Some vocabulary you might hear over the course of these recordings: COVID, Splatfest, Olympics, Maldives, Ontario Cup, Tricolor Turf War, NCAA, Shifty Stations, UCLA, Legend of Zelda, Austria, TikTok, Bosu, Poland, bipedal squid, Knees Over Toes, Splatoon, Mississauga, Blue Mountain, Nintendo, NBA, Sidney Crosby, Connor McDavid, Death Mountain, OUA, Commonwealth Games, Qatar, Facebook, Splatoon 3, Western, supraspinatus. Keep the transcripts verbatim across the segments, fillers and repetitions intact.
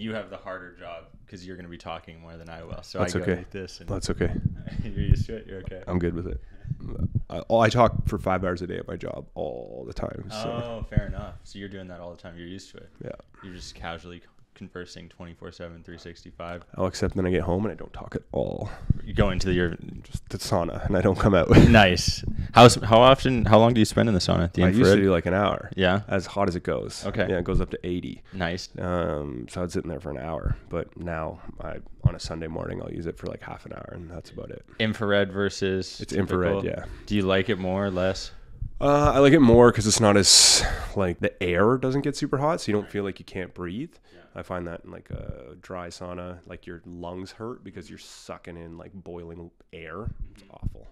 you have the harder job because you're going to be talking more than I will. So that's I go okay. like this. And that's okay. You're used to it. You're okay. I'm good with it. I, I talk for five hours a day at my job all the time. So. Oh, fair enough. So you're doing that all the time. You're used to it. Yeah. You're just casually conversing twenty-four seven, three sixty-five. Oh, except then I get home and I don't talk at all. You go into the, your just the sauna and I don't come out. Nice. How how often? How long do you spend in the sauna? The I infrared? Used to do like an hour. Yeah. As hot as it goes. Okay. Yeah, it goes up to eighty. Nice. Um, so I'd sit in there for an hour, but now I on a Sunday morning I'll use it for like half an hour and that's about it. Infrared versus. It's typical. Infrared. Yeah. Do you like it more or less? Uh, I like it more because it's not as, like, the air doesn't get super hot, so you don't feel like you can't breathe. Yeah. I find that in, like, a dry sauna, like, your lungs hurt because you're sucking in, like, boiling air. It's awful.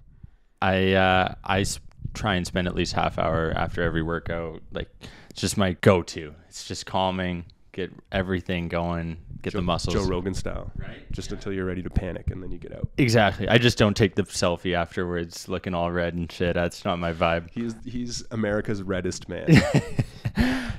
I, uh, I sp- try and spend at least half hour after every workout. Like, it's just my go-to. It's just calming, get everything going, get Joe, the muscles. Joe Rogan style. Right? Just yeah. until you're ready to panic and then you get out. Exactly. I just don't take the selfie afterwards looking all red and shit. That's not my vibe. He's he's America's reddest man.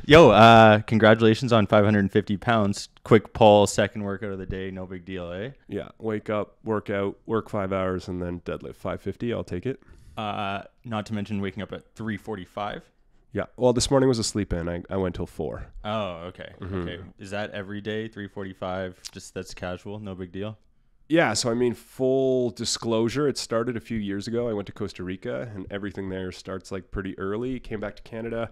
Yo, uh, congratulations on five hundred fifty pounds. Quick pull, second workout of the day. No big deal, eh? Yeah. Wake up, work out, work five hours and then deadlift five fifty. I'll take it. Uh, not to mention waking up at three forty-five. Yeah. Well, this morning was a sleep in. I, I went till four. Oh, okay. Mm-hmm. Okay. Is that every day? three forty-five? Just that's casual. No big deal. Yeah. So, I mean, full disclosure, it started a few years ago. I went to Costa Rica and everything there starts like pretty early. Came back to Canada,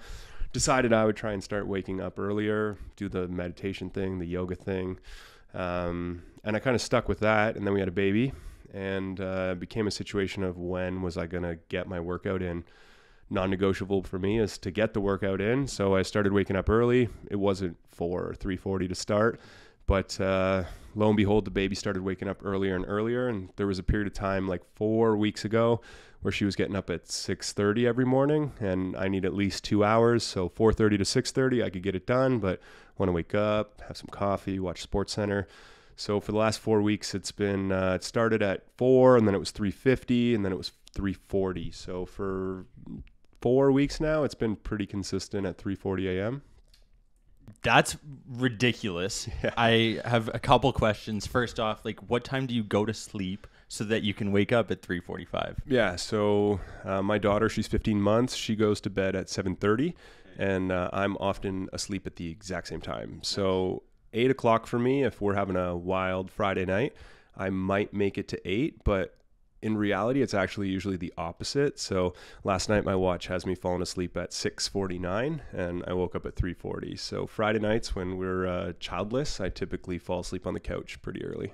decided I would try and start waking up earlier, do the meditation thing, the yoga thing. Um, and I kind of stuck with that. And then we had a baby and uh, became a situation of when was I going to get my workout in? Non-negotiable for me is to get the workout in. So I started waking up early. It wasn't four or three forty to start, but uh, lo and behold, the baby started waking up earlier and earlier. And there was a period of time like four weeks ago where she was getting up at six thirty every morning and I need at least two hours. So four thirty to six thirty, I could get it done, but want to wake up, have some coffee, watch Sports Center. So for the last four weeks, it's been, uh, it started at four and then it was three fifty and then it was three forty. So for four weeks now, it's been pretty consistent at three forty a.m. That's ridiculous. Yeah. I have a couple questions. First off, like what time do you go to sleep so that you can wake up at three forty-five? Yeah, so uh, my daughter, she's fifteen months. She goes to bed at seven thirty and uh, I'm often asleep at the exact same time. So eight o'clock for me, if we're having a wild Friday night, I might make it to eight, but in reality, it's actually usually the opposite. So last night, my watch has me falling asleep at six forty-nine and I woke up at three forty. So Friday nights when we're uh, childless, I typically fall asleep on the couch pretty early.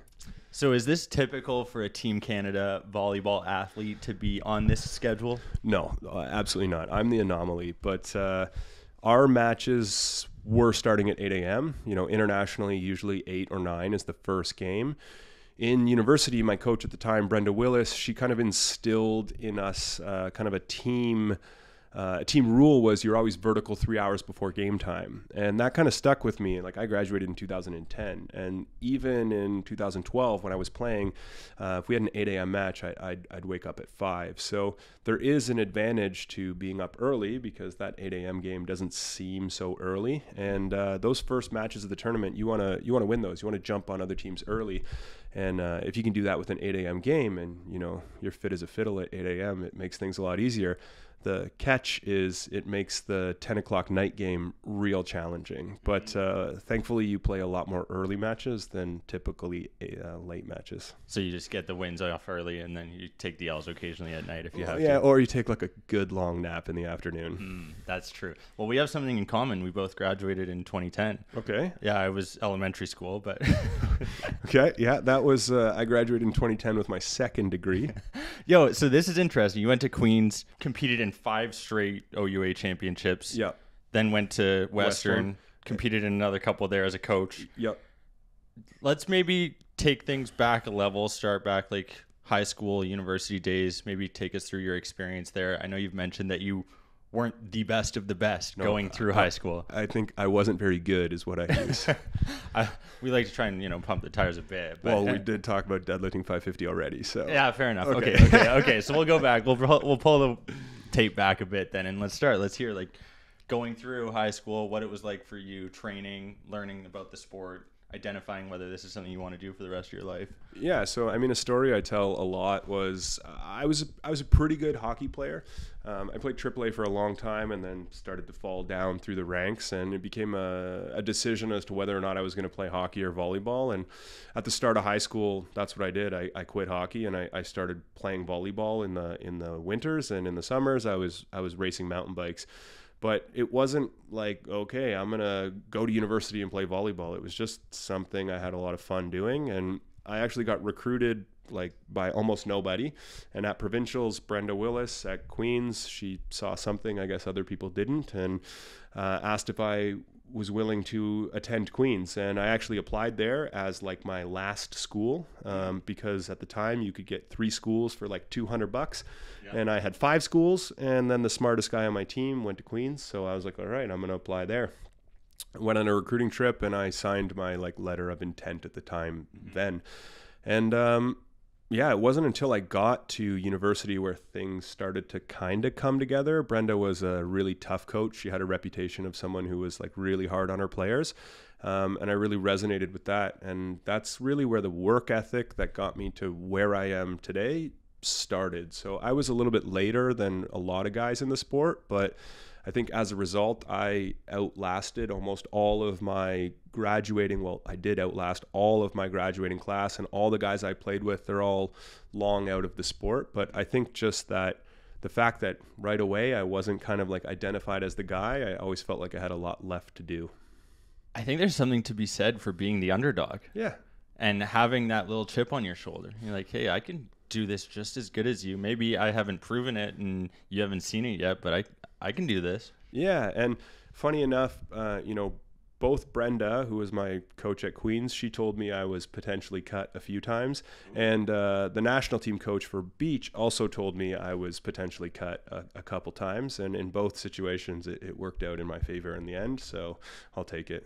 So is this typical for a Team Canada volleyball athlete to be on this schedule? No, absolutely not. I'm the anomaly, but uh, our matches were starting at eight a.m. You know, internationally, usually eight or nine is the first game. In university, my coach at the time, Brenda Willis, she kind of instilled in us uh, kind of a team uh, a team rule was you're always vertical three hours before game time. And that kind of stuck with me. Like I graduated in two thousand ten. And even in two thousand twelve, when I was playing, uh, if we had an eight a.m. match, I, I'd, I'd wake up at five. So there is an advantage to being up early because that eight a.m. game doesn't seem so early. And uh, those first matches of the tournament, you want to you want to win those. You want to jump on other teams early. And uh, if you can do that with an eight a.m. game and, you know, you're fit as a fiddle at eight a.m., it makes things a lot easier. The catch is it makes the ten o'clock night game real challenging. But uh, thankfully, you play a lot more early matches than typically uh, late matches. So you just get the wins off early and then you take the L's occasionally at night if you have yeah, to. Yeah, or you take like a good long nap in the afternoon. Mm, that's true. Well, we have something in common. We both graduated in twenty ten. Okay. Yeah, I was elementary school, but... Okay, yeah, that was... Uh, I graduated in twenty ten with my second degree. Yo, so this is interesting. You went to Queens, competed in five straight O U A championships. Yep. Then went to Western, Western. competed in another couple there as a coach. Yep. Let's maybe take things back a level, start back like high school, university days, maybe take us through your experience there. I know you've mentioned that you weren't the best of the best no, going through I, high school. I think I wasn't very good is what I use. I, we like to try and, you know, pump the tires a bit. But well, we did talk about deadlifting five fifty already, so. Yeah, fair enough. Okay, okay, okay, okay. So we'll go back. We'll, we'll pull the tape back a bit then, and let's start. Let's hear, like, going through high school, what it was like for you, training, learning about the sport. identifying whether this is something you want to do for the rest of your life? Yeah, so I mean, a story I tell a lot was uh, I was a, I was a pretty good hockey player. Um, I played triple A for a long time and then started to fall down through the ranks, and it became a, a decision as to whether or not I was going to play hockey or volleyball. And at the start of high school, that's what I did. I, I quit hockey and I, I started playing volleyball in the in the winters, and in the summers I was I was racing mountain bikes. But it wasn't like, okay, I'm going to go to university and play volleyball. It was just something I had a lot of fun doing. And I actually got recruited like by almost nobody. And at provincials, Brenda Willis at Queens, she saw something I guess other people didn't, and uh, asked if I was willing to attend Queens. And I actually applied there as like my last school, um, because at the time you could get three schools for like two hundred bucks. Yeah. And I had five schools, and then the smartest guy on my team went to Queens. So I was like, all right, I'm going to apply there. I went on a recruiting trip and I signed my like letter of intent at the time mm-hmm. then. And, um, yeah, it wasn't until I got to university where things started to kind of come together. Brenda was a really tough coach. She had a reputation of someone who was like really hard on her players. Um, and I really resonated with that. And that's really where the work ethic that got me to where I am today started. So I was a little bit later than a lot of guys in the sport, but I think as a result, I outlasted almost all of my graduating. Well, I did outlast all of my graduating class, and all the guys I played with, they're all long out of the sport. But I think just that the fact that right away I wasn't kind of like identified as the guy, I always felt like I had a lot left to do. I think there's something to be said for being the underdog. Yeah. And having that little chip on your shoulder. You're like, hey, I can do this just as good as you. Maybe I haven't proven it and you haven't seen it yet, but I I can do this. Yeah. And funny enough, uh, you know, both Brenda, who was my coach at Queens, she told me I was potentially cut a few times. And uh, the national team coach for Beach also told me I was potentially cut a, a couple times. And in both situations, it, it worked out in my favor in the end. So I'll take it.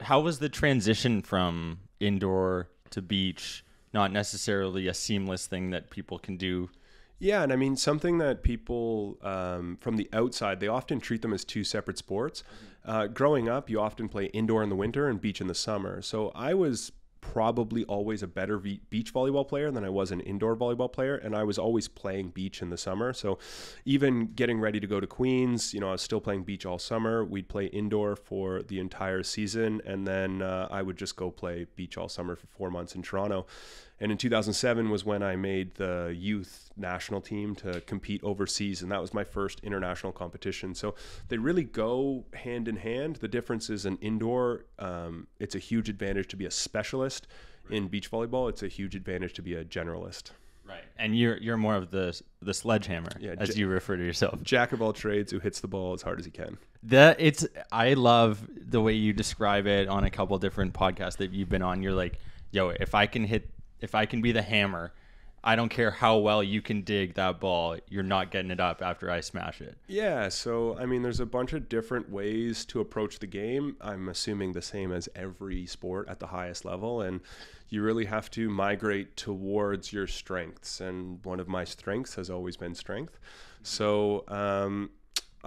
How was the transition from indoor to beach? Not necessarily a seamless thing that people can do. Yeah, and I mean, something that people um, from the outside, they often treat them as two separate sports. Uh, growing up, you often play indoor in the winter and beach in the summer. So I was probably always a better v- beach volleyball player than I was an indoor volleyball player, and I was always playing beach in the summer. So even getting ready to go to Queens, you know, I was still playing beach all summer. We'd play indoor for the entire season, and then uh, I would just go play beach all summer for four months in Toronto. And in two thousand seven was when I made the youth national team to compete overseas. And that was my first international competition. So they really go hand in hand. The difference is in indoor, um, it's a huge advantage to be a specialist. Right. In beach volleyball, it's a huge advantage to be a generalist. Right. And you're you're more of the the sledgehammer, yeah, as j- you refer to yourself. Jack of all trades who hits the ball as hard as he can. That it's I love the way you describe it on a couple different podcasts that you've been on. You're like, yo, if I can hit If I can be the hammer, I don't care how well you can dig that ball. You're not getting it up after I smash it. Yeah. So, I mean, there's a bunch of different ways to approach the game. I'm assuming the same as every sport at the highest level. And you really have to migrate towards your strengths. And one of my strengths has always been strength. So um,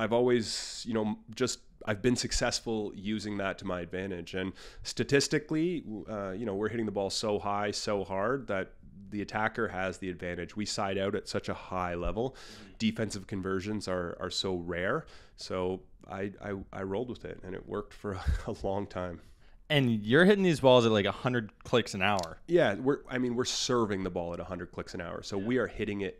I've always, you know, just I've been successful using that to my advantage. And statistically, uh, you know, we're hitting the ball so high, so hard that the attacker has the advantage. We side out at such a high level. Mm-hmm. Defensive conversions are are so rare. So I, I I rolled with it, and it worked for a long time. And you're hitting these balls at like one hundred clicks an hour. Yeah, we're I mean, we're serving the ball at one hundred clicks an hour. So yeah. We are hitting it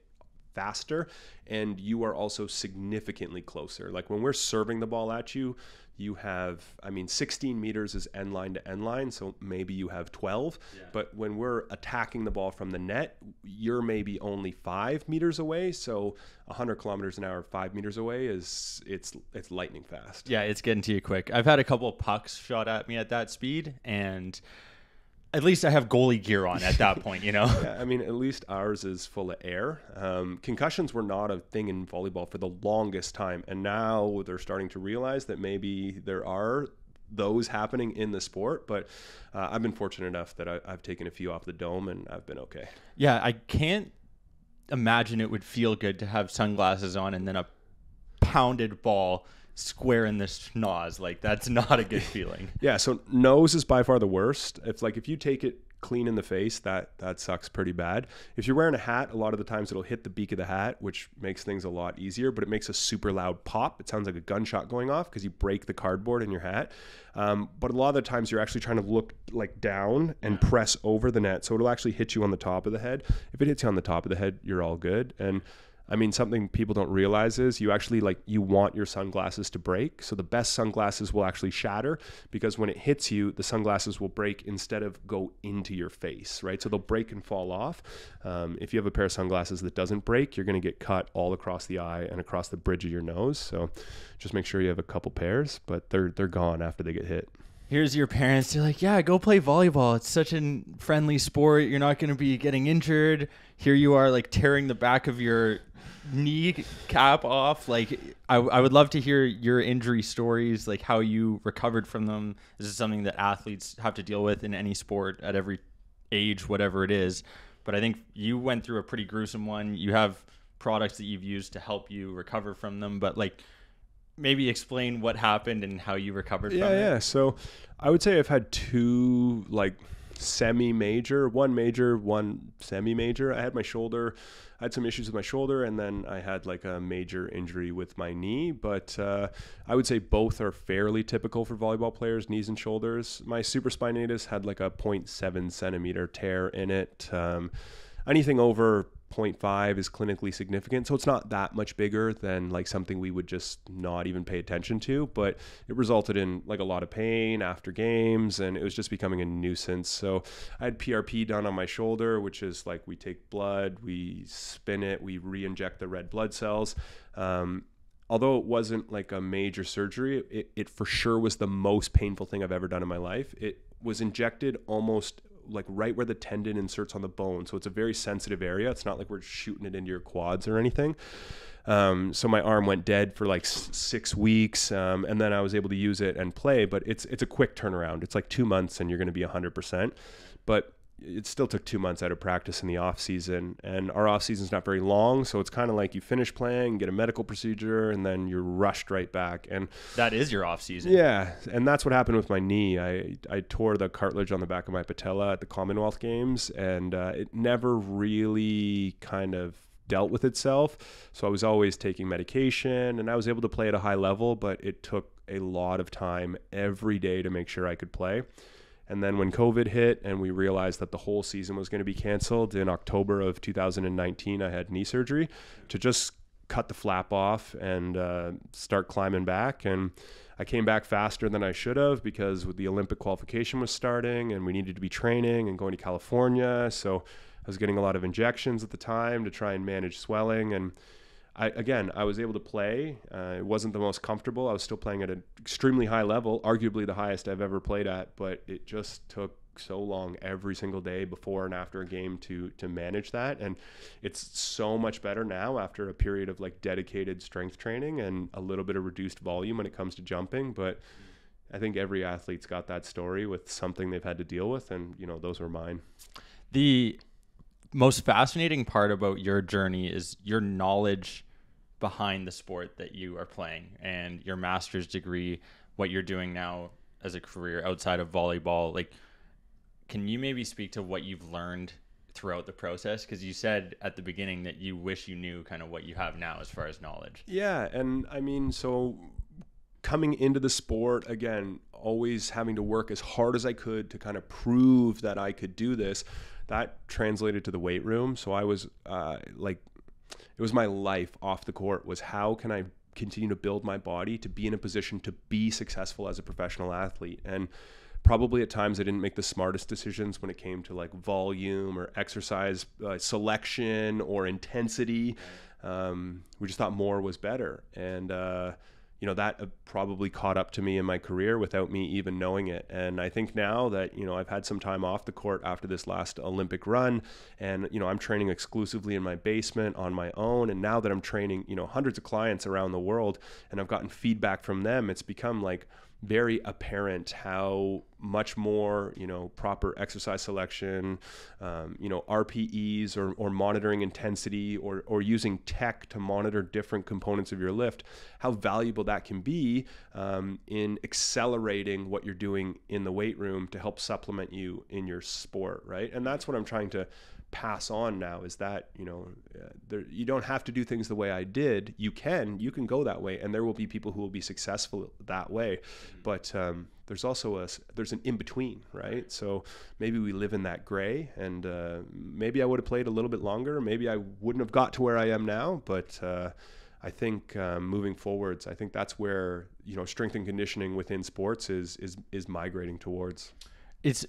faster, and you are also significantly closer. Like when we're serving the ball at you, you have, I mean, sixteen meters is end line to end line, so maybe you have twelve. Yeah. But when we're attacking the ball from the net, you're maybe only five meters away. So one hundred kilometers an hour, five meters away is it's it's lightning fast. Yeah, it's getting to you quick. I've had a couple of pucks shot at me at that speed, and at least I have goalie gear on at that point, you know? Yeah, I mean, at least ours is full of air. Um, concussions were not a thing in volleyball for the longest time. And now they're starting to realize that maybe there are those happening in the sport. But uh, I've been fortunate enough that I, I've taken a few off the dome, and I've been okay. Yeah, I can't imagine it would feel good to have sunglasses on and then a pounded ball square in the schnoz. Like, that's not a good feeling. Yeah, so nose is by far the worst. It's like if you take it clean in the face, that that sucks pretty bad. If you're wearing a hat, a lot of the times it'll hit the beak of the hat, which makes things a lot easier, but it makes a super loud pop. It sounds like a gunshot going off because you break the cardboard in your hat. Um, but a lot of the times you're actually trying to look like down and press over the net, so it'll actually hit you on the top of the head. If it hits you on the top of the head, you're all good. And I mean, something people don't realize is you actually like, you want your sunglasses to break. So the best sunglasses will actually shatter, because when it hits you, the sunglasses will break instead of go into your face, right? So they'll break and fall off. Um, if you have a pair of sunglasses that doesn't break, you're going to get cut all across the eye and across the bridge of your nose. So just make sure you have a couple pairs, but they're, they're gone after they get hit. Here's your parents. They're like, yeah, go play volleyball. It's such a friendly sport. You're not going to be getting injured. Here you are like tearing the back of your knee cap off. Like, I, I would love to hear your injury stories, like how you recovered from them. This is something that athletes have to deal with in any sport at every age, whatever it is. But I think you went through a pretty gruesome one. You have products that you've used to help you recover from them, but like, maybe explain what happened and how you recovered yeah, from it. Yeah, so I would say I've had two like semi-major, one major, one semi-major. I had my shoulder, I had some issues with my shoulder, and then I had like a major injury with my knee. But uh, I would say both are fairly typical for volleyball players, knees and shoulders. My supraspinatus had like a zero point seven centimeter tear in it. Um, anything over zero point five is clinically significant, so it's not that much bigger than like something we would just not even pay attention to, but it resulted in like a lot of pain after games, and it was just becoming a nuisance. So I had P R P done on my shoulder, which is like we take blood, we spin it, we re-inject the red blood cells. Um, although it wasn't like a major surgery, it, it for sure was the most painful thing I've ever done in my life. It was injected almost like right where the tendon inserts on the bone. So it's a very sensitive area. It's not like we're shooting it into your quads or anything. Um, so my arm went dead for like s- six weeks. Um, and then I was able to use it and play, but it's, it's a quick turnaround. It's like two months and you're going to be a hundred percent, but it still took two months out of practice in the off season, and our off season is not very long. So it's kind of like you finish playing, get a medical procedure, and then you're rushed right back. And that is your off season. Yeah. And that's what happened with my knee. I, I tore the cartilage on the back of my patella at the Commonwealth Games, and uh, it never really kind of dealt with itself. So I was always taking medication, and I was able to play at a high level, but it took a lot of time every day to make sure I could play. And then when COVID hit and we realized that the whole season was going to be canceled in October of two thousand nineteen, I had knee surgery to just cut the flap off and uh, start climbing back. And I came back faster than I should have, because with the Olympic qualification was starting and we needed to be training and going to California. So I was getting a lot of injections at the time to try and manage swelling. And I, again, I was able to play. Uh, it wasn't the most comfortable. I was still playing at an extremely high level, arguably the highest I've ever played at, but it just took so long every single day before and after a game to to manage that. And it's so much better now after a period of like dedicated strength training and a little bit of reduced volume when it comes to jumping. But I think every athlete's got that story with something they've had to deal with, and you know, those were mine. The most fascinating part about your journey is your knowledge behind the sport that you are playing, and your master's degree, what you're doing now as a career outside of volleyball. Like, can you maybe speak to what you've learned throughout the process? Because you said at the beginning that you wish you knew kind of what you have now as far as knowledge. Yeah, and I mean, so coming into the sport, again, always having to work as hard as I could to kind of prove that I could do this, that translated to the weight room. So I was uh, like, it was my life off the court was how can I continue to build my body to be in a position to be successful as a professional athlete. And probably at times I didn't make the smartest decisions when it came to like volume or exercise uh, selection or intensity. Um, we just thought more was better. And, uh, you know, that probably caught up to me in my career without me even knowing it. And I think now that, you know, I've had some time off the court after this last Olympic run, and, you know, I'm training exclusively in my basement on my own. And now that I'm training, you know, hundreds of clients around the world, and I've gotten feedback from them, it's become like very apparent how much more, you know, proper exercise selection, um, you know, R P Es or, or monitoring intensity or, or using tech to monitor different components of your lift, how valuable that can be um, in accelerating what you're doing in the weight room to help supplement you in your sport, right? And that's what I'm trying to pass on now, is that, you know, there, you don't have to do things the way I did. You can, you can go that way, and there will be people who will be successful that way. Mm-hmm. But um, there's also a, there's an in-between, right? So maybe we live in that gray, and uh, maybe I would have played a little bit longer. Maybe I wouldn't have got to where I am now, but uh, I think um, moving forwards, I think that's where, you know, strength and conditioning within sports is, is, is migrating towards. It's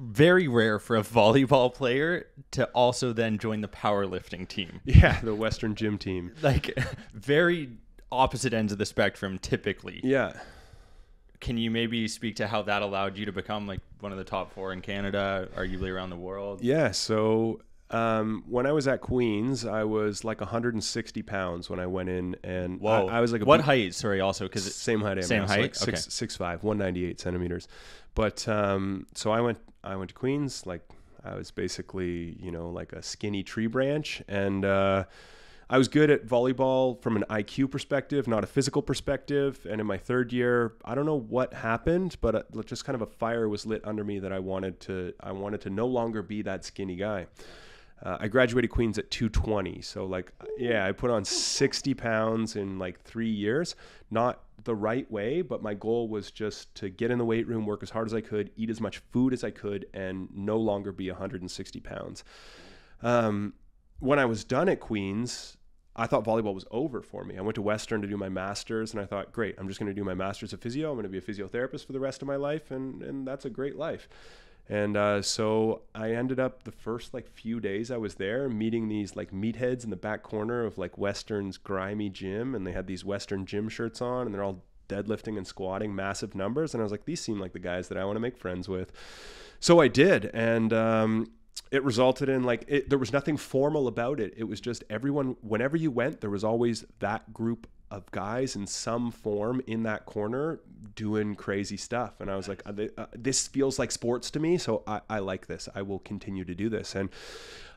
very rare for a volleyball player to also then join the powerlifting team. Yeah, the Western gym team. Like, very opposite ends of the spectrum, typically. Yeah. Can you maybe speak to how that allowed you to become like one of the top four in Canada, arguably around the world? Yeah, so um, when I was at Queens, I was like one hundred sixty pounds when I went in, and Whoa. I, I was like, a what big, height? Sorry, also because same height, I same mean, height, like six, okay. six five, one hundred ninety-eight centimeters. But um, so I went. I went to Queens, like I was basically, you know, like a skinny tree branch. And uh, I was good at volleyball from an I Q perspective, not a physical perspective. And in my third year, I don't know what happened, but just kind of a fire was lit under me that I wanted to, I wanted to no longer be that skinny guy. Uh, I graduated Queens at two twenty. So like, yeah, I put on sixty pounds in like three years, not the right way, but my goal was just to get in the weight room, work as hard as I could, eat as much food as I could, and no longer be one hundred sixty pounds. Um, when I was done at Queens, I thought volleyball was over for me. I went to Western to do my master's, and I thought, great, I'm just going to do my master's of physio. I'm going to be a physiotherapist for the rest of my life. And, and that's a great life. And uh, so I ended up the first like few days I was there meeting these like meatheads in the back corner of like Western's grimy gym. And they had these Western gym shirts on, and they're all deadlifting and squatting massive numbers. And I was like, these seem like the guys that I want to make friends with. So I did. And um, it resulted in like, it, there was nothing formal about it. It was just everyone, whenever you went, there was always that group of guys in some form in that corner doing crazy stuff. And I was like, this feels like sports to me. So I, I like this. I will continue to do this. And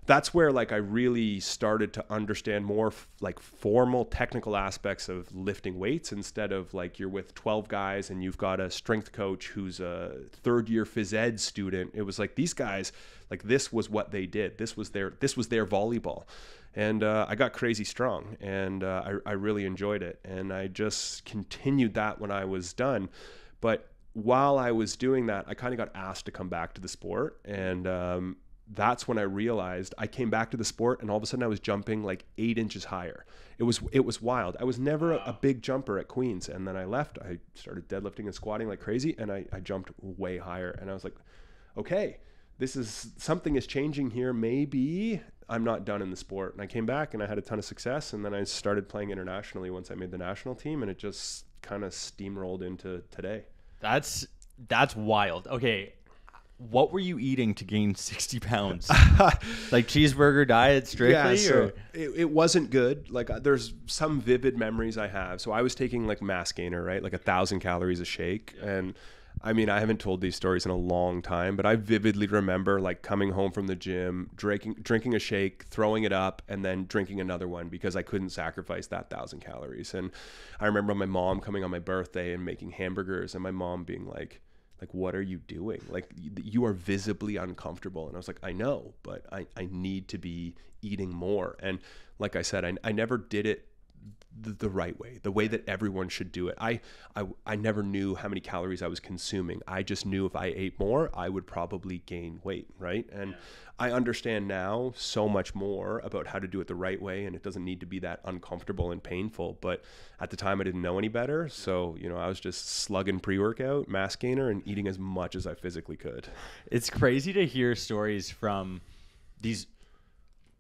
that's where like I really started to understand more f- like formal technical aspects of lifting weights, instead of like you're with twelve guys and you've got a strength coach who's a third year phys ed student. It was like these guys, like this was what they did. This was their, this was their volleyball. And uh, I got crazy strong, and uh, I, I really enjoyed it. And I just continued that when I was done. But while I was doing that, I kind of got asked to come back to the sport. And um, that's when I realized I came back to the sport, and all of a sudden I was jumping like eight inches higher. It was it was wild. I was never wow. a, a big jumper at Queens. And then I left. I started deadlifting and squatting like crazy, and I, I jumped way higher. And I was like, okay, this is something is changing here. Maybe I'm not done in the sport. And I came back and I had a ton of success. And then I started playing internationally once I made the national team, and it just kind of steamrolled into today. That's, that's wild. Okay. What were you eating to gain sixty pounds? Like cheeseburger diet strictly? Yeah, so or? It, it wasn't good. Like uh, there's some vivid memories I have. So I was taking like mass gainer, right? Like a thousand calories a shake. Yeah. And I mean, I haven't told these stories in a long time, but I vividly remember like coming home from the gym, drinking, drinking a shake, throwing it up, and then drinking another one because I couldn't sacrifice that thousand calories. And I remember my mom coming on my birthday and making hamburgers, and my mom being like, like, what are you doing? Like, you are visibly uncomfortable. And I was like, I know, but I, I need to be eating more. And like I said, I, I never did it The, the right way, the way that everyone should do it. I, I I never knew how many calories I was consuming. I just knew if I ate more, I would probably gain weight, right? And yeah. I understand now so much more about how to do it the right way, and it doesn't need to be that uncomfortable and painful. But at the time, I didn't know any better. So, you know, I was just slugging pre-workout, mass gainer, and eating as much as I physically could. It's crazy to hear stories from these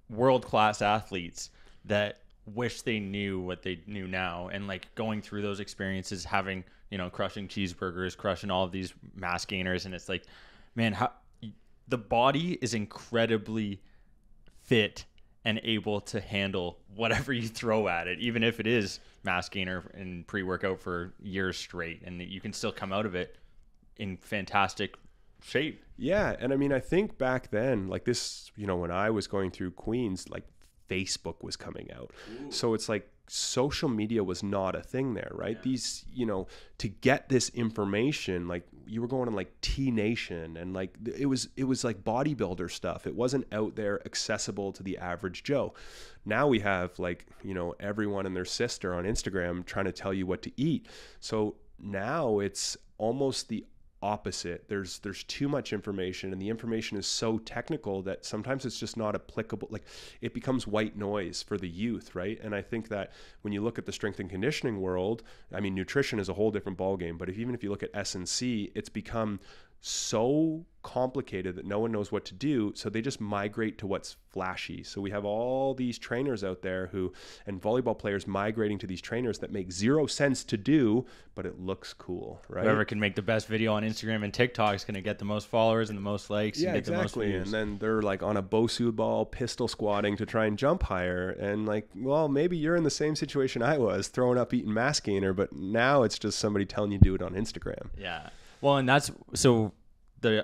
world-class athletes that wish they knew what they knew now, and like going through those experiences, having, you know, crushing cheeseburgers, crushing all of these mass gainers. And it's like, man, how the body is incredibly fit and able to handle whatever you throw at it, even if it is mass gainer and pre-workout for years straight, and you can still come out of it in fantastic shape. Yeah. And I mean, I think back then, like this, you know, when I was going through Queens, like Facebook was coming out. Ooh. So it's like social media was not a thing there, right? Yeah. These, you know, to get this information, like you were going on like T Nation, and like it was, it was like bodybuilder stuff. It wasn't out there accessible to the average Joe. Now we have like, you know, everyone and their sister on Instagram trying to tell you what to eat. So now it's almost the opposite. There's there's too much information, and the information is so technical that sometimes it's just not applicable. Like it becomes white noise for the youth, right? And I think that when you look at the strength and conditioning world, I mean, nutrition is a whole different ballgame, but if, even if you look at S and C, it's become so complicated that no one knows what to do, so they just migrate to what's flashy. So we have all these trainers out there who, and volleyball players migrating to these trainers that make zero sense to do, but it looks cool, right? Whoever can make the best video on Instagram and TikTok is going to get the most followers and the most likes. Yeah, and get exactly. The most views. And then they're like on a Bosu ball pistol squatting to try and jump higher, and like, well, maybe you're in the same situation I was, throwing up eating mass gainer, but now it's just somebody telling you to do it on Instagram. Yeah. Well, and that's so the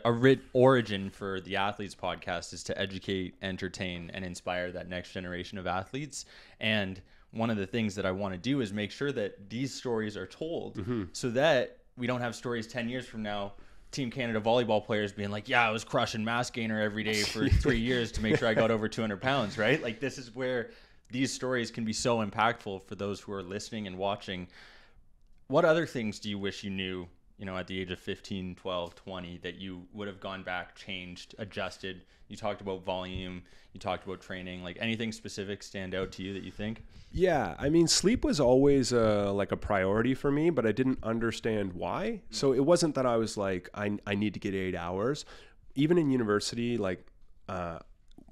origin for the Athletes Podcast is to educate, entertain, and inspire that next generation of athletes. And one of the things that I want to do is make sure that these stories are told, mm-hmm. so that we don't have stories ten years from now, Team Canada volleyball players being like, yeah, I was crushing mass gainer every day for three years to make sure I got over two hundred pounds, right? Like this is where these stories can be so impactful for those who are listening and watching. What other things do you wish you knew, you know, at the age of fifteen, twelve, twenty, that you would have gone back, changed, adjusted? You talked about volume, you talked about training, like anything specific stand out to you that you think? Yeah. I mean, sleep was always a, like a priority for me, but I didn't understand why. So it wasn't that I was like, I, I need to get eight hours. Even in university, like, uh,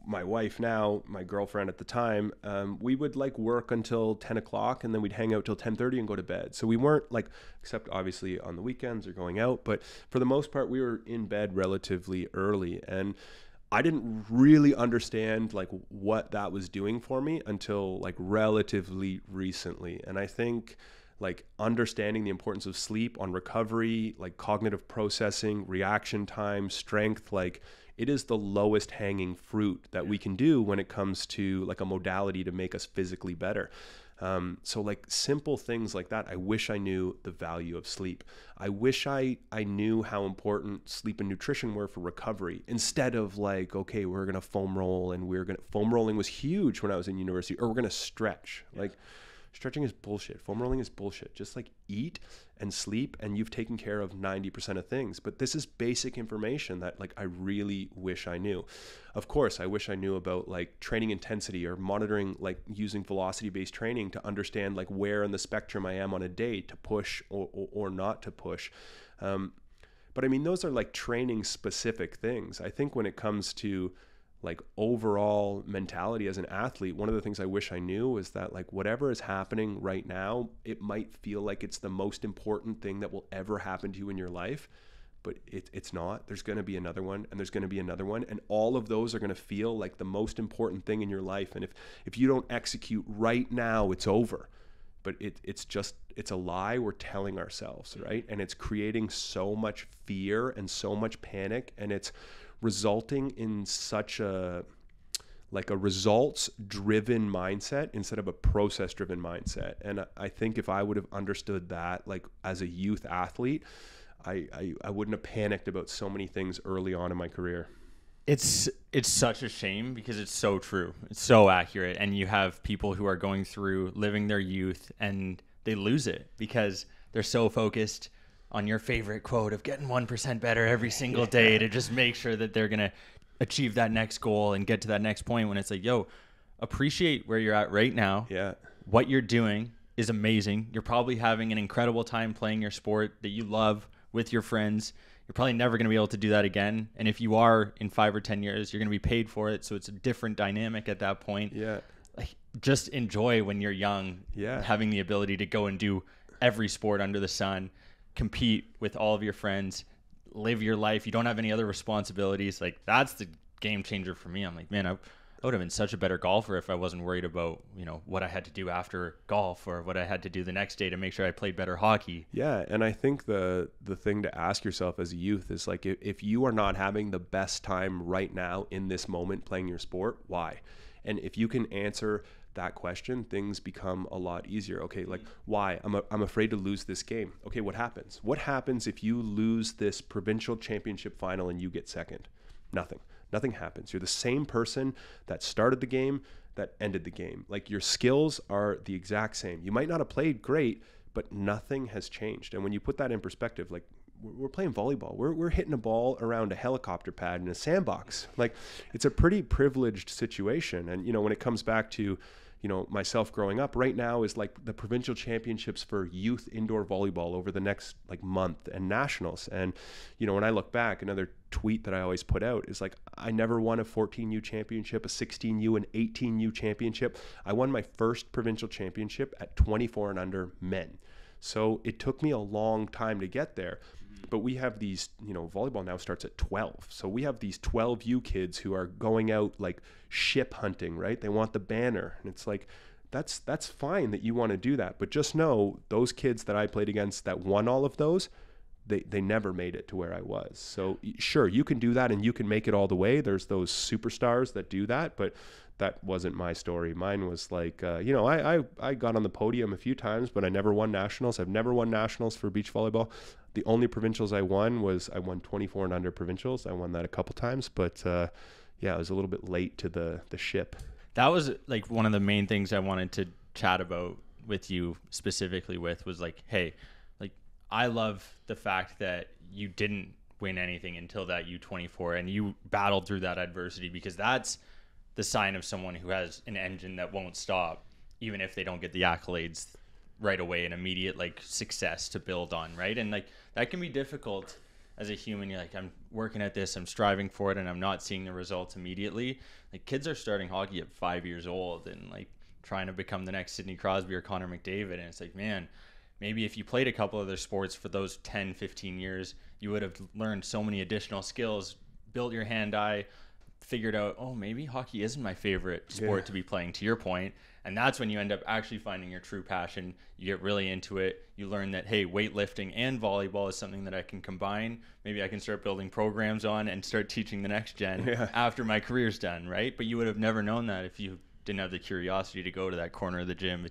my wife now, my girlfriend at the time, um, we would like work until ten o'clock, and then we'd hang out till ten thirty and go to bed. So we weren't like, except obviously on the weekends or going out, but for the most part, we were in bed relatively early. And I didn't really understand like what that was doing for me until like relatively recently. And I think like understanding the importance of sleep on recovery, like cognitive processing, reaction time, strength, like it is the lowest hanging fruit that we can do when it comes to like a modality to make us physically better. Um, so like simple things like that, I wish I knew the value of sleep. I wish I, I knew how important sleep and nutrition were for recovery, instead of like, okay, we're going to foam roll, and we're going to, foam rolling was huge when I was in university, or we're going to stretch. Yeah. Like stretching is bullshit. Foam rolling is bullshit. Just like eat and sleep, and you've taken care of ninety percent of things. But this is basic information that like I really wish I knew. Of course, I wish I knew about like training intensity, or monitoring, like using velocity-based training to understand like where in the spectrum I am on a day to push or, or, or not to push. Um, but I mean, those are like training specific things. I think when it comes to like overall mentality as an athlete, one of the things I wish I knew was that like whatever is happening right now, it might feel like it's the most important thing that will ever happen to you in your life, but it, it's not. There's going to be another one, and there's going to be another one, and all of those are going to feel like the most important thing in your life. And if if you don't execute right now, it's over. But it it's just, it's a lie we're telling ourselves, right? And it's creating so much fear and so much panic, and it's resulting in such a like a results driven mindset instead of a process driven mindset. And I think if I would have understood that like as a youth athlete, I, I I wouldn't have panicked about so many things early on in my career. It's it's such a shame because it's so true. It's so accurate. And you have people who are going through living their youth and they lose it because they're so focused on your favorite quote of getting one percent better every single day to just make sure that they're going to achieve that next goal and get to that next point, when it's like, yo, appreciate where you're at right now. Yeah. What you're doing is amazing. You're probably having an incredible time playing your sport that you love with your friends. You're probably never going to be able to do that again. And if you are, in five or ten years, you're going to be paid for it. So it's a different dynamic at that point. Yeah. Like, just enjoy when you're young, yeah, having the ability to go and do every sport under the sun, compete with all of your friends, live your life. You don't have any other responsibilities. Like that's the game changer for me. I'm like, man, I, I would have been such a better golfer if I wasn't worried about, you know, what I had to do after golf or what I had to do the next day to make sure I played better hockey. Yeah. And I think the the thing to ask yourself as a youth is, like, if, if you are not having the best time right now in this moment playing your sport, why? And if you can answer that question, things become a lot easier. Okay, like, why? I'm a, I'm afraid to lose this game. Okay, what happens? What happens if you lose this provincial championship final and you get second? Nothing. Nothing happens. You're the same person that started the game, that ended the game. Like, your skills are the exact same. You might not have played great, but nothing has changed. And when you put that in perspective, like, we're playing volleyball. We're we're hitting a ball around a helicopter pad in a sandbox. Like, it's a pretty privileged situation. And, you know, when it comes back to, you know, myself growing up, right now is like the provincial championships for youth indoor volleyball over the next like month, and nationals. And, you know, when I look back, another tweet that I always put out is like, I never won a fourteen U championship, a sixteen U and eighteen U championship. I won my first provincial championship at twenty-four and under men. So it took me a long time to get there. But we have these, you know, volleyball now starts at twelve. So we have these twelve U kids who are going out like ship hunting, right? They want the banner. And it's like, that's that's fine that you want to do that. But just know those kids that I played against that won all of those, they, they never made it to where I was. So sure, you can do that and you can make it all the way. There's those superstars that do that. But that wasn't my story. Mine was like, uh, you know, I, I, I got on the podium a few times, but I never won nationals. I've never won nationals for beach volleyball. The only provincials I won was I won twenty-four and under provincials. I won that a couple times, but uh, yeah, I was a little bit late to the, the ship. That was like one of the main things I wanted to chat about with you specifically with was like, hey, like I love the fact that you didn't win anything until that U twenty-four and you battled through that adversity, because that's the sign of someone who has an engine that won't stop, even if they don't get the accolades right away and immediate like success to build on, right? And like that can be difficult as a human. You're like, I'm working at this, I'm striving for it, and I'm not seeing the results immediately. Like kids are starting hockey at five years old and like trying to become the next Sidney Crosby or Connor McDavid. And it's like, man, maybe if you played a couple other sports for those ten, fifteen years, you would have learned so many additional skills, built your hand-eye, figured out, oh, maybe hockey isn't my favorite sport yeah. to be playing, to your point. And that's when you end up actually finding your true passion. You get really into it. You learn that, hey, weightlifting and volleyball is something that I can combine. Maybe I can start building programs on and start teaching the next gen yeah. after my career's done, right? But you would have never known that if you didn't have the curiosity to go to that corner of the gym,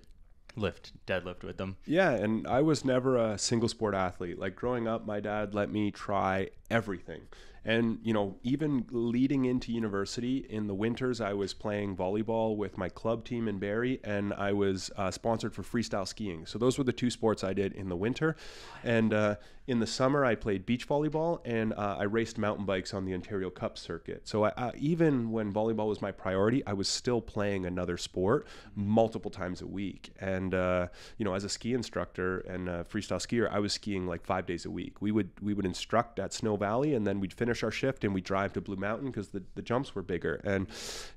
lift, deadlift with them. Yeah, and I was never a single sport athlete. Like growing up, my dad let me try everything. And, you know, even leading into university, in the winters, I was playing volleyball with my club team in Barrie, and I was uh, sponsored for freestyle skiing. So those were the two sports I did in the winter. And uh, in the summer, I played beach volleyball, and uh, I raced mountain bikes on the Ontario Cup circuit. So I, uh, even when volleyball was my priority, I was still playing another sport multiple times a week. And, uh, you know, as a ski instructor and a freestyle skier, I was skiing like five days a week. We would, we would instruct at Snow Valley, and then we'd finish our shift and we drive to Blue Mountain because the, the jumps were bigger. And,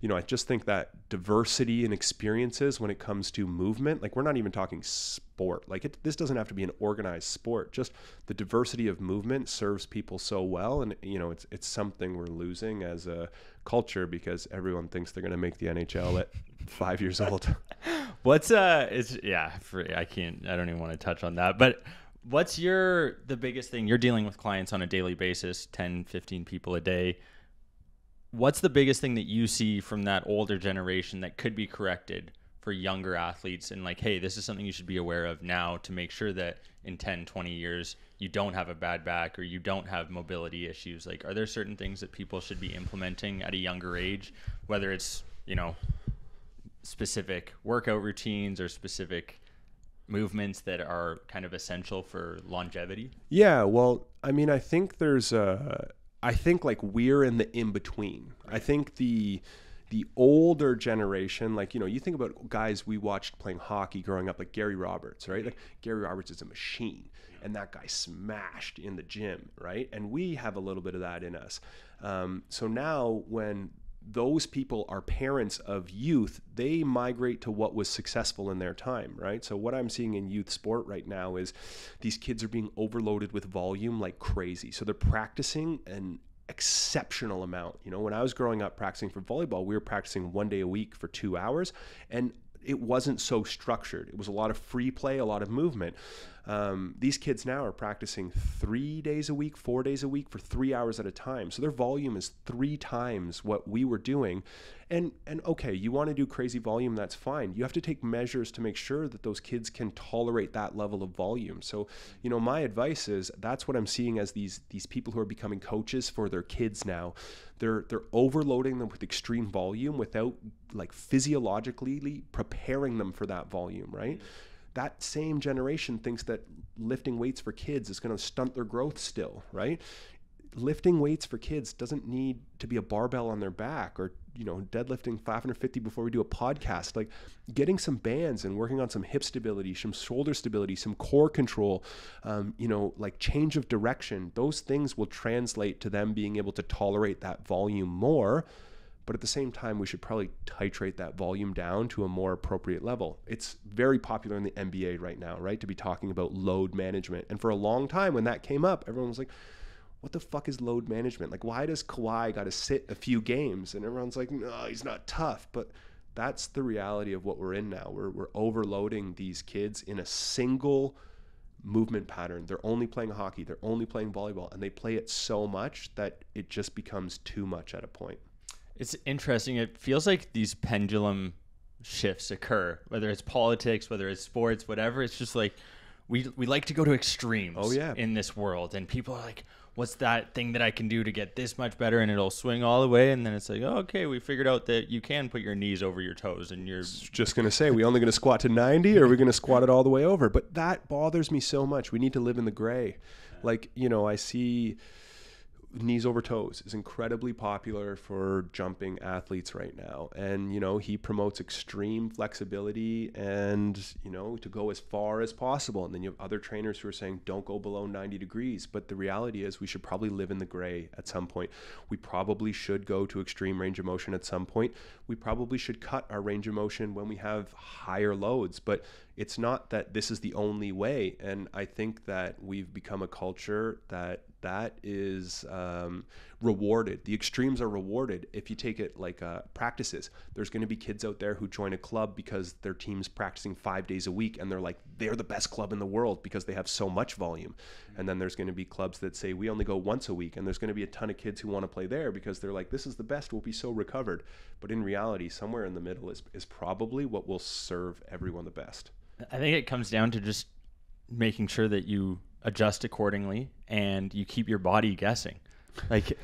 you know, I just think that diversity and experiences when it comes to movement, like we're not even talking sport, like it, this doesn't have to be an organized sport, just the diversity of movement serves people so well. And, you know, it's, it's something we're losing as a culture because everyone thinks they're going to make the N H L at five years old. What's uh it's yeah, for, I can't, I don't even want to touch on that, but what's your, the biggest thing you're dealing with clients on a daily basis, ten, fifteen people a day. What's the biggest thing that you see from that older generation that could be corrected for younger athletes? And like, hey, this is something you should be aware of now to make sure that in ten, twenty years, you don't have a bad back or you don't have mobility issues. Like, are there certain things that people should be implementing at a younger age, whether it's, you know, specific workout routines or specific movements that are kind of essential for longevity? Yeah, well, I mean, I think there's a, I think like we're in the in-between. I think the the older generation, like, you know, you think about guys we watched playing hockey growing up, like Gary Roberts, right? Like Gary Roberts is a machine and that guy smashed in the gym, right? And we have a little bit of that in us. Um, so now when those people are parents of youth, they migrate to what was successful in their time, right? So what I'm seeing in youth sport right now is these kids are being overloaded with volume like crazy. So they're practicing an exceptional amount. You know, when I was growing up practicing for volleyball, we were practicing one day a week for two hours, and it wasn't so structured. It was a lot of free play, a lot of movement. Um, these kids now are practicing three days a week, four days a week for three hours at a time. So their volume is three times what we were doing. And, and okay, you want to do crazy volume, that's fine. You have to take measures to make sure that those kids can tolerate that level of volume. So, you know, my advice is that's what I'm seeing as these, these people who are becoming coaches for their kids now. They're, they're overloading them with extreme volume without like physiologically preparing them for that volume, right? That same generation thinks that lifting weights for kids is going to stunt their growth still, right? Lifting weights for kids doesn't need to be a barbell on their back or, you know, deadlifting five hundred fifty before we do a podcast. Like getting some bands and working on some hip stability, some shoulder stability, some core control, um, you know, like change of direction. Those things will translate to them being able to tolerate that volume more. But at the same time, we should probably titrate that volume down to a more appropriate level. It's very popular in the N B A right now, right? To be talking about load management. And for a long time when that came up, everyone was like, what the fuck is load management? Like, why does Kawhi got to sit a few games? And everyone's like, no, he's not tough. But that's the reality of what we're in now. We're, we're overloading these kids in a single movement pattern. They're only playing hockey. They're only playing volleyball. And they play it so much that it just becomes too much at a point. It's interesting. It feels like these pendulum shifts occur, whether it's politics, whether it's sports, whatever. It's just like we we like to go to extremes oh, yeah. in this world. And people are like, what's that thing that I can do to get this much better? And it'll swing all the way. And then it's like, oh, okay, we figured out that you can put your knees over your toes. And you're just going to say, we only going to squat to ninety or are we going to squat it all the way over? But that bothers me so much. We need to live in the gray. Like, you know, I see... Knees over toes is incredibly popular for jumping athletes right now. And, you know, he promotes extreme flexibility and, you know, to go as far as possible. And then you have other trainers who are saying, don't go below ninety degrees. But the reality is we should probably live in the gray at some point. We probably should go to extreme range of motion at some point. We probably should cut our range of motion when we have higher loads. But it's not that this is the only way. And I think that we've become a culture that that is um, rewarded. The extremes are rewarded. If you take it like uh, practices, there's going to be kids out there who join a club because their team's practicing five days a week and they're like, they're the best club in the world because they have so much volume. And then there's going to be clubs that say, we only go once a week. And there's going to be a ton of kids who want to play there because they're like, this is the best. We'll be so recovered. But in reality, somewhere in the middle is, is probably what will serve everyone the best. I think it comes down to just making sure that you adjust accordingly and you keep your body guessing. Like,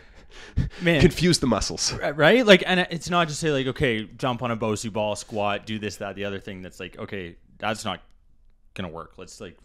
man, confuse the muscles, right? Like, and it's not just say like, okay, jump on a Bosu ball, squat, do this, that, the other thing. That's like, okay, that's not going to work. Let's like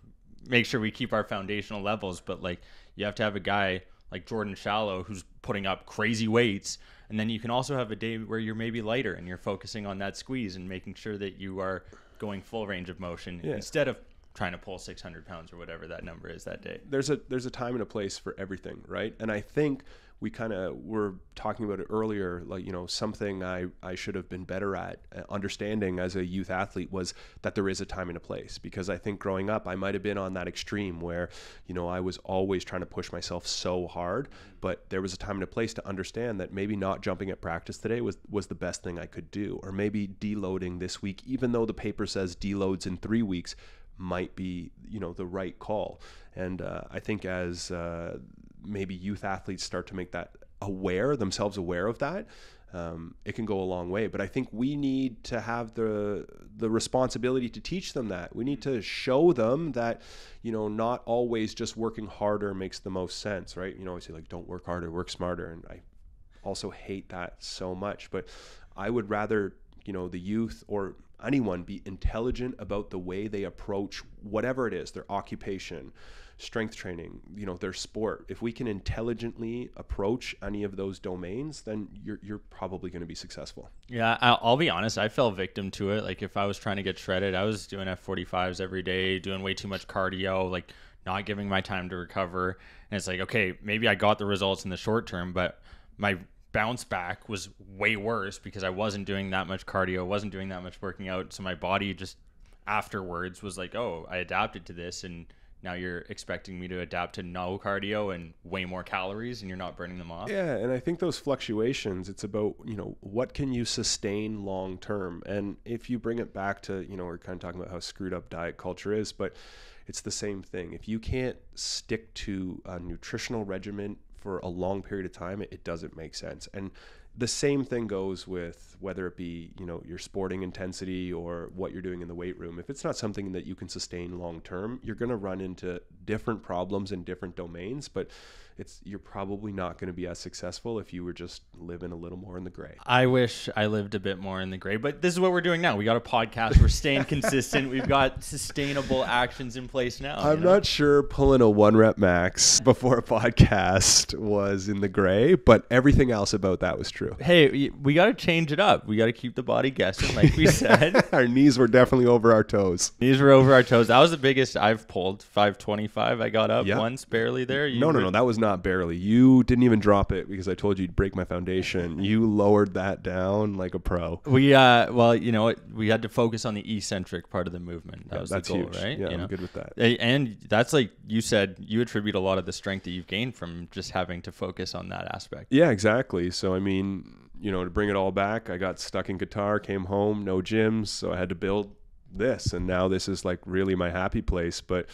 make sure we keep our foundational levels. But like, you have to have a guy like Jordan Shallow who's putting up crazy weights. And then you can also have a day where you're maybe lighter and you're focusing on that squeeze and making sure that you are going full range of motion yeah. instead of trying to pull six hundred pounds or whatever that number is that day. There's a there's a time and a place for everything, right? And I think we kind of were talking about it earlier, like, you know, something I, I should have been better at understanding as a youth athlete was that there is a time and a place, because I think growing up, I might have been on that extreme where, you know, I was always trying to push myself so hard, but there was a time and a place to understand that maybe not jumping at practice today was, was the best thing I could do, or maybe deloading this week, even though the paper says deloads in three weeks, might be, you know, the right call. And uh, I think as uh, maybe youth athletes start to make that aware, themselves aware of that, um, it can go a long way. But I think we need to have the the responsibility to teach them that. We need to show them that, you know, not always just working harder makes the most sense, right? You know, I say like, don't work harder, work smarter. And I also hate that so much. But I would rather, you know, the youth or anyone be intelligent about the way they approach whatever it is, their occupation, strength training, you know, their sport. If we can intelligently approach any of those domains, then you're, you're probably going to be successful. Yeah. I'll, I'll be honest. I fell victim to it. Like if I was trying to get shredded, I was doing F forty-fives every day, doing way too much cardio, like not giving my time to recover. And it's like, okay, maybe I got the results in the short term, but my bounce back was way worse because I wasn't doing that much cardio, wasn't doing that much working out. So my body just afterwards was like, oh, I adapted to this and Now you're expecting me to adapt to no cardio and way more calories, and you're not burning them off. Yeah, and I think those fluctuations, it's about, you know, what can you sustain long term? And if you bring it back to, you know, we're kind of talking about how screwed up diet culture is, but it's the same thing. If you can't stick to a nutritional regimen for a long period of time, it, it doesn't make sense. And the same thing goes with whether it be, you know, your sporting intensity or what you're doing in the weight room. If it's not something that you can sustain long term, you're going to run into different problems in different domains, but it's you're probably not going to be as successful if you were just living a little more in the gray. I wish I lived a bit more in the gray, but this is what we're doing now. We got a podcast. We're staying consistent. We've got sustainable actions in place now. I'm you know? not sure pulling a one rep max before a podcast was in the gray, but everything else about that was true. Hey, we got to change it up. We got to keep the body guessing, like we said. Our knees were definitely over our toes. Knees were over our toes. That was the biggest I've pulled. five twenty-five. I got up yep. once barely there. You no, no, were... no. That was not barely. You didn't even drop it because I told you you'd break my foundation. You lowered that down like a pro. We, uh, well, you know, we had to focus on the eccentric part of the movement. That yeah, was that's the goal, huge. Right? Yeah, you know? I'm good with that. And that's like you said, you attribute a lot of the strength that you've gained from just having to focus on that aspect. Yeah, exactly. So, I mean, you know, to bring it all back, I got stuck in Qatar, came home, no gyms, so I had to build this, and now this is like really my happy place. But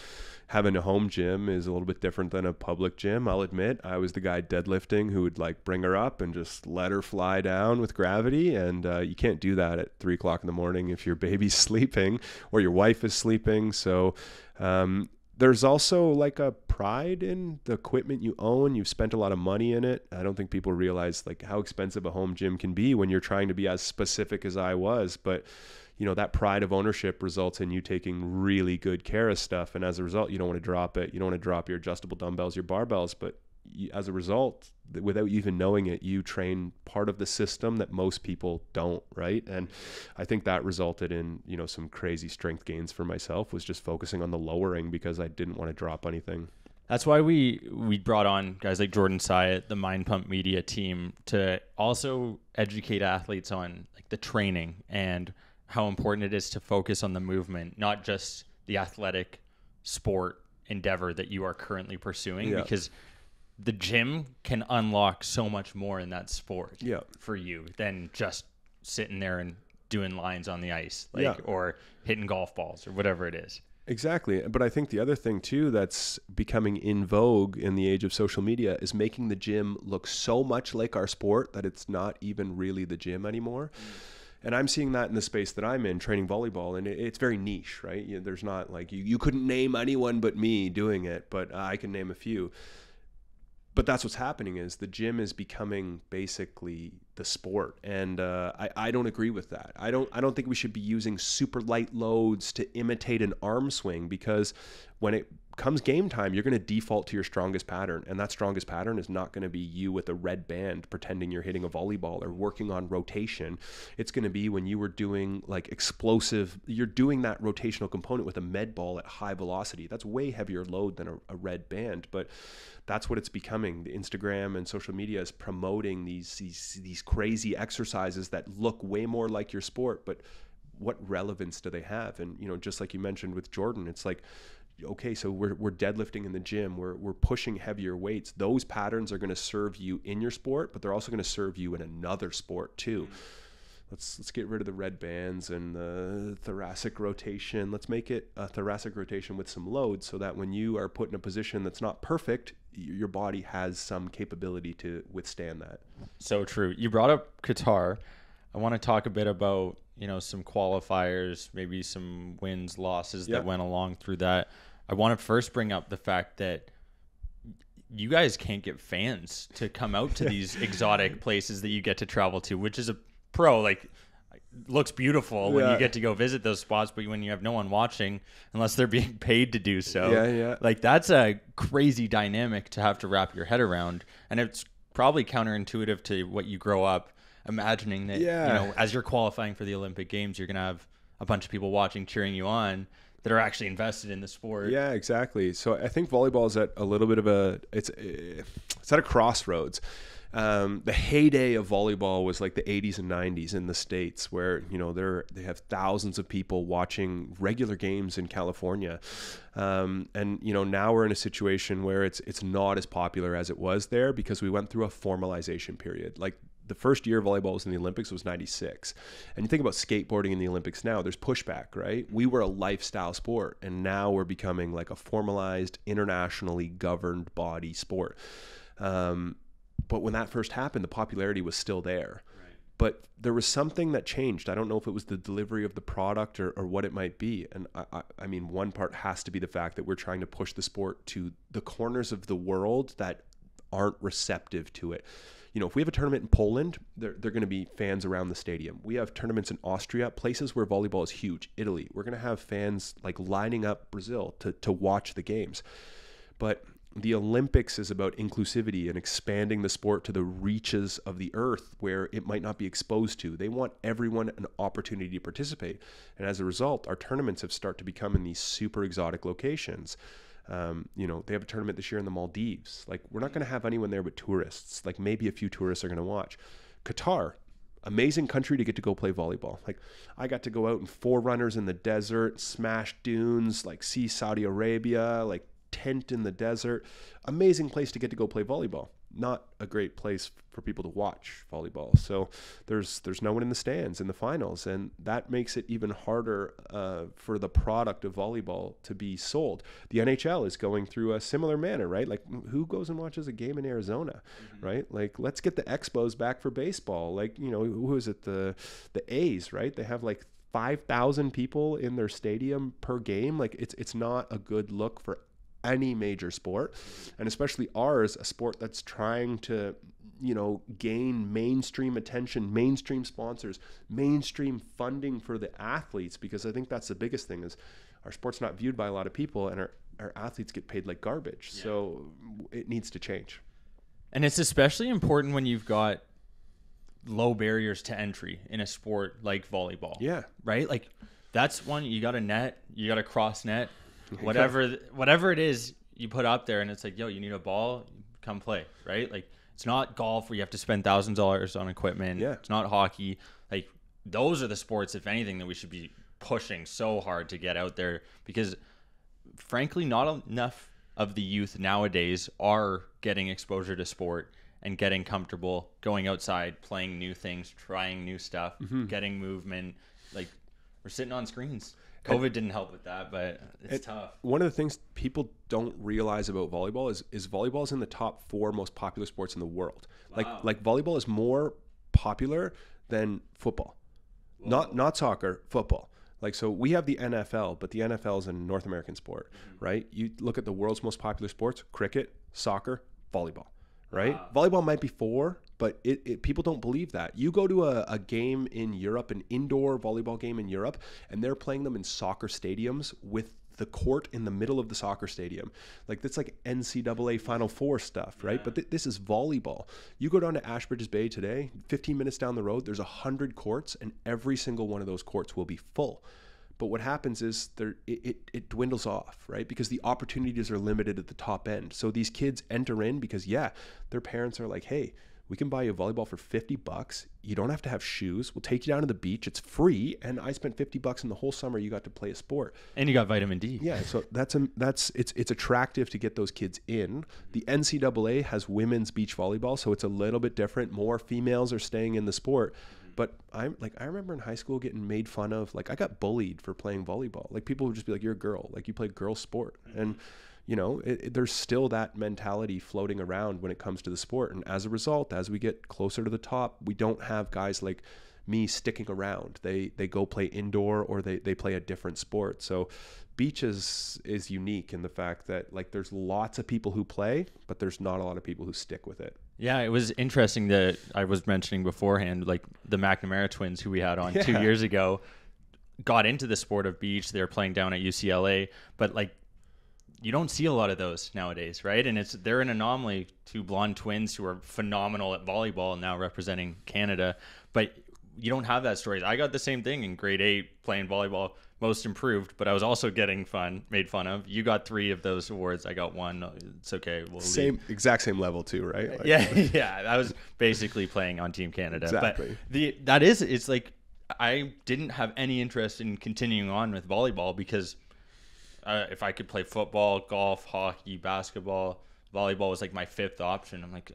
having a home gym is a little bit different than a public gym. I'll admit, I was the guy deadlifting who would like bring her up and just let her fly down with gravity, and uh, you can't do that at three o'clock in the morning if your baby's sleeping or your wife is sleeping. So um there's also like a pride in the equipment you own. You've spent a lot of money in it. I don't think people realize like how expensive a home gym can be when you're trying to be as specific as I was. But, you know, that pride of ownership results in you taking really good care of stuff. And as a result, you don't want to drop it. You don't want to drop your adjustable dumbbells, your barbells. But you, as a result, without even knowing it, you train part of the system that most people don't, right? And I think that resulted in, you know, some crazy strength gains for myself, was just focusing on the lowering because I didn't want to drop anything. That's why we we brought on guys like Jordan Syatt, the Mind Pump Media team, to also educate athletes on like the training and how important it is to focus on the movement, not just the athletic sport endeavor that you are currently pursuing, yeah. because the gym can unlock so much more in that sport yeah. for you than just sitting there and doing lines on the ice, like yeah. or hitting golf balls or whatever it is. Exactly. But I think the other thing too that's becoming in vogue in the age of social media is making the gym look so much like our sport that it's not even really the gym anymore. Mm. And I'm seeing that in the space that I'm in, training volleyball, and it's very niche, right? You know, there's not like, you, you couldn't name anyone but me doing it, but uh, I can name a few. But that's what's happening, is the gym is becoming basically the sport. And uh, I, I don't agree with that. I don't, I don't think we should be using super light loads to imitate an arm swing, because when it comes game time, you're going to default to your strongest pattern. And that strongest pattern is not going to be you with a red band pretending you're hitting a volleyball or working on rotation. It's going to be when you were doing like explosive, you're doing that rotational component with a med ball at high velocity. That's way heavier load than a, a red band. But that's what it's becoming. The Instagram and social media is promoting these, these, these crazy exercises that look way more like your sport. But what relevance do they have? And, you know, just like you mentioned with Jordan, it's like, okay, so we're, we're deadlifting in the gym, we're, we're pushing heavier weights. Those patterns are going to serve you in your sport, but they're also going to serve you in another sport too. Let's, let's get rid of the red bands and the thoracic rotation. Let's make it a thoracic rotation with some load, so that when you are put in a position that's not perfect, your body has some capability to withstand that. So true. You brought up Qatar. I want to talk a bit about, you know, some qualifiers, maybe some wins, losses yeah. that went along through that. I want to first bring up the fact that you guys can't get fans to come out to these exotic places that you get to travel to, which is a pro, like, looks beautiful yeah. when you get to go visit those spots, but when you have no one watching, unless they're being paid to do so. Yeah, yeah. Like, that's a crazy dynamic to have to wrap your head around. And it's probably counterintuitive to what you grow up imagining, that, yeah. you know, as you're qualifying for the Olympic Games, you're going to have a bunch of people watching, cheering you on, that are actually invested in the sport. Yeah, exactly. So I think volleyball is at a little bit of a, it's, it's at a crossroads. um, the heyday of volleyball was like the eighties and nineties in the States, where, you know, they're, they have thousands of people watching regular games in California. Um, and, you know, now we're in a situation where it's, it's not as popular as it was there, because we went through a formalization period. Like, the first year volleyball was in the Olympics was ninety-six. And you think about skateboarding in the Olympics now, there's pushback, right? We were a lifestyle sport, and now we're becoming like a formalized, internationally governed body sport. Um, but when that first happened, the popularity was still there. Right. But there was something that changed. I don't know if it was the delivery of the product or, or what it might be. And I, I, I mean, one part has to be the fact that we're trying to push the sport to the corners of the world that aren't receptive to it. You know, if we have a tournament in Poland, they're, they're going to be fans around the stadium. We have tournaments in Austria, places where volleyball is huge. Italy, we're going to have fans like lining up Brazil to, to watch the games. But the Olympics is about inclusivity and expanding the sport to the reaches of the earth where it might not be exposed to. They want everyone an opportunity to participate. And as a result, our tournaments have started to become in these super exotic locations. Um, you know, they have a tournament this year in the Maldives. Like, we're not going to have anyone there but tourists. Like, maybe a few tourists are going to watch. Qatar, amazing country to get to go play volleyball. Like, I got to go out in four runners in the desert, smash dunes, like see Saudi Arabia, like tent in the desert. Amazing place to get to go play volleyball. Not a great place for people to watch volleyball. So there's there's no one in the stands in the finals, and that makes it even harder uh, for the product of volleyball to be sold. The N H L is going through a similar manner, right? Like, who goes and watches a game in Arizona, mm-hmm. right? Like, let's get the Expos back for baseball. Like, you know, who is it? The the A's, right? They have like five thousand people in their stadium per game. Like, it's it's not a good look for any major sport, and especially ours, a sport that's trying to, you know, gain mainstream attention, mainstream sponsors, mainstream funding for the athletes, because I think that's the biggest thing is our sport's not viewed by a lot of people, and our, our athletes get paid like garbage. Yeah. So it needs to change. And it's especially important when you've got low barriers to entry in a sport like volleyball. Yeah. Right? Like, that's one, you got a net, you got a cross net, whatever whatever it is you put up there, and it's like, yo, you need a ball, come play, right? Like, it's not golf where you have to spend thousands of dollars on equipment. Yeah. It's not hockey. Like, those are the sports, if anything, that we should be pushing so hard to get out there, because frankly, not enough of the youth nowadays are getting exposure to sport and getting comfortable going outside, playing new things, trying new stuff, mm-hmm. getting movement. Like, we're sitting on screens. COVID didn't help with that, but it's and tough. One of the things people don't realize about volleyball is, is volleyball is in the top four most popular sports in the world. Wow. Like, like volleyball is more popular than football. Whoa. Not not soccer, football. Like, so we have the N F L, but the N F L is a North American sport, mm-hmm. right? You look at the world's most popular sports, cricket, soccer, volleyball, right? Wow. Volleyball might be four, but it, it people don't believe that. You go to a, a game in Europe, an indoor volleyball game in Europe, and they're playing them in soccer stadiums with the court in the middle of the soccer stadium. Like, that's like N C double A Final Four stuff, right? Yeah. But th this is volleyball. You go down to Ashbridges Bay today, fifteen minutes down the road, there's one hundred courts, and every single one of those courts will be full. But what happens is there, it, it, it dwindles off, right? Because the opportunities are limited at the top end. So these kids enter in because, yeah, their parents are like, hey, we can buy you a volleyball for fifty bucks. You don't have to have shoes. We'll take you down to the beach. It's free. And I spent fifty bucks in the whole summer. You got to play a sport. And you got vitamin D. Yeah. So that's, a, that's, it's, it's attractive to get those kids in. The N C double A has women's beach volleyball. So it's a little bit different. More females are staying in the sport. But I'm like, I remember in high school getting made fun of. Like, I got bullied for playing volleyball. Like, people would just be like, you're a girl. Like, you play girl sport. And, you know, it, it, there's still that mentality floating around when it comes to the sport. And as a result, as we get closer to the top, we don't have guys like me sticking around. They they go play indoor, or they, they play a different sport. So beach is, is unique in the fact that, like, there's lots of people who play, but there's not a lot of people who stick with it. Yeah, it was interesting that I was mentioning beforehand, like, the McNamara twins who we had on yeah. two years ago got into the sport of beach. They're playing down at U C L A, but, like, you don't see a lot of those nowadays, right? And it's they're an anomaly, two blonde twins who are phenomenal at volleyball and now representing Canada. But you don't have that story. I got the same thing in grade eight playing volleyball, most improved, but I was also getting fun, made fun of. You got three of those awards. I got one. It's okay. We'll same leave. Exact same level too, right? Like, yeah. Yeah. I was basically playing on Team Canada. Exactly. But the, that is, it's like, I didn't have any interest in continuing on with volleyball because uh, if I could play football, golf, hockey, basketball, volleyball was like my fifth option. I'm like,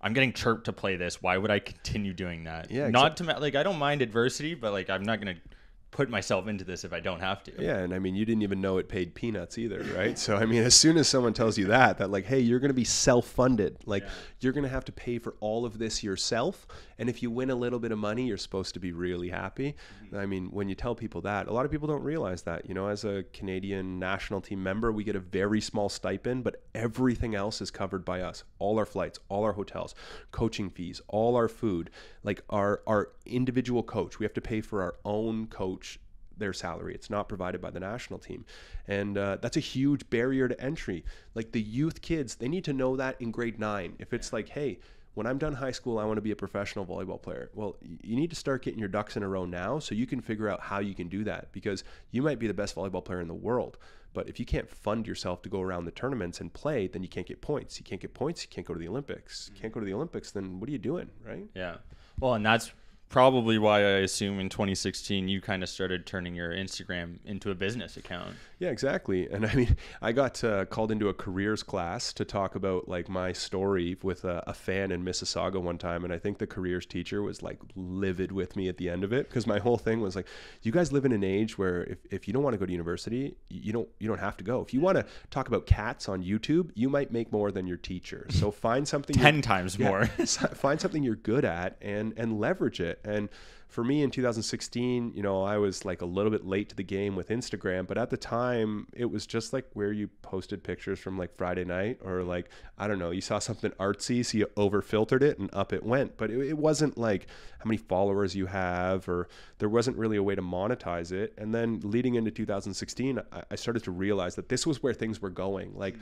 I'm getting chirped to play this. Why would I continue doing that? Yeah, not exactly. to like, I don't mind adversity, but like, I'm not going to put myself into this if I don't have to. Yeah. And I mean, you didn't even know it paid peanuts either. Right. So, I mean, as soon as someone tells you that, that like, hey, you're going to be self-funded, like yeah. you're going to have to pay for all of this yourself. And if you win a little bit of money, you're supposed to be really happy. Mm-hmm. I mean, when you tell people that, a lot of people don't realize that, you know, as a Canadian national team member, we get a very small stipend, but everything else is covered by us. All our flights, all our hotels, coaching fees, all our food, like our, our individual coach, we have to pay for our own coach, their salary. It's not provided by the national team. And uh, that's a huge barrier to entry. Like the youth kids, they need to know that in grade nine. If it's like, hey, when I'm done high school, I want to be a professional volleyball player. Well, you need to start getting your ducks in a row now so you can figure out how you can do that, because you might be the best volleyball player in the world. But if you can't fund yourself to go around the tournaments and play, then you can't get points. You can't get points. You can't go to the Olympics. You can't go to the Olympics. Then what are you doing? Right? Yeah. Well, and that's probably why I assume in twenty sixteen you kind of started turning your Instagram into a business account. Yeah, exactly. And I mean, I got uh, called into a careers class to talk about like my story with a, a fan in Mississauga one time. And I think the careers teacher was like livid with me at the end of it, because my whole thing was like, you guys live in an age where if, if you don't want to go to university, you don't you don't have to go. If you want to talk about cats on YouTube, you might make more than your teacher. So find something ten times yeah, more. Find something you're good at and and leverage it. And for me in two thousand sixteen, you know, I was like a little bit late to the game with Instagram, but at the time it was just like where you posted pictures from like Friday night or like, I don't know, you saw something artsy, so you over filtered it and up it went. But it, it wasn't like how many followers you have, or there wasn't really a way to monetize it. And then leading into two thousand sixteen, I, I started to realize that this was where things were going. Like,